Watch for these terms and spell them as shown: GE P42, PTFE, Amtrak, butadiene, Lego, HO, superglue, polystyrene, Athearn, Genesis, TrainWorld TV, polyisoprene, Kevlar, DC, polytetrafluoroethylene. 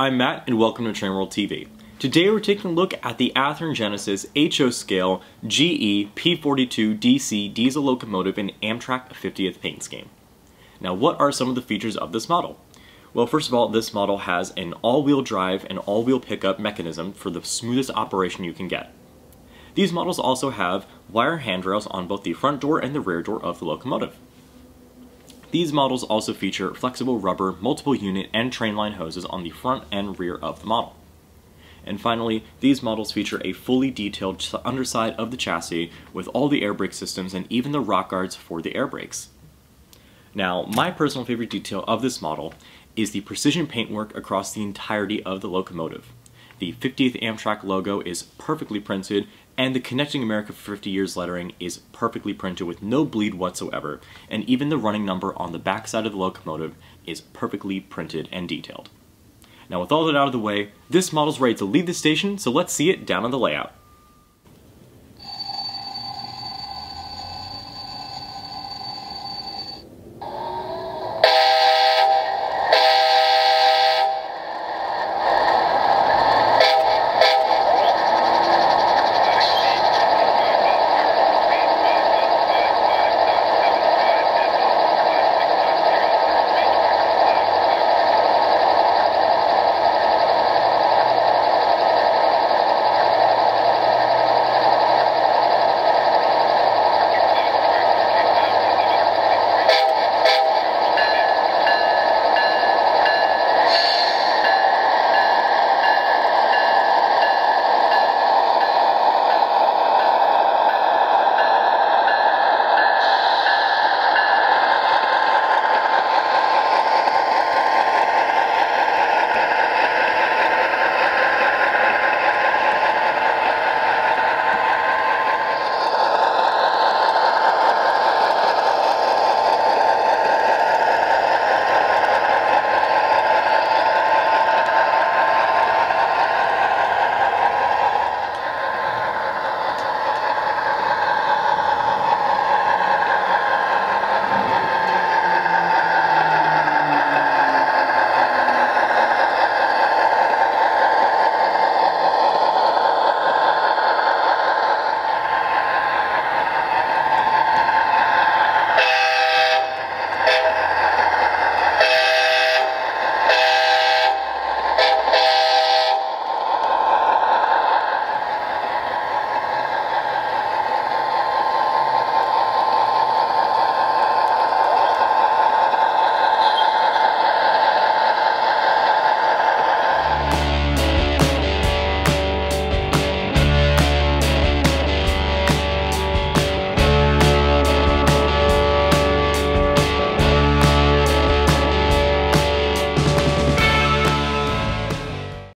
I'm Matt and welcome to TrainWorld TV. Today we're taking a look at the Athearn Genesis HO scale GE P42 DC diesel locomotive in Amtrak 50th paint scheme. Now what are some of the features of this model? Well, first of all, this model has an all-wheel drive and all-wheel pickup mechanism for the smoothest operation you can get. These models also have wire handrails on both the front door and the rear door of the locomotive. These models also feature flexible rubber, multiple unit, and trainline hoses on the front and rear of the model. And finally, these models feature a fully detailed underside of the chassis with all the air brake systems and even the rock guards for the air brakes. Now, my personal favorite detail of this model is the precision paintwork across the entirety of the locomotive. The 50th Amtrak logo is perfectly printed, and the Connecting America for 50 Years lettering is perfectly printed with no bleed whatsoever, and even the running number on the backside of the locomotive is perfectly printed and detailed. Now with all that out of the way, this model's ready to leave the station, so let's see it down on the layout.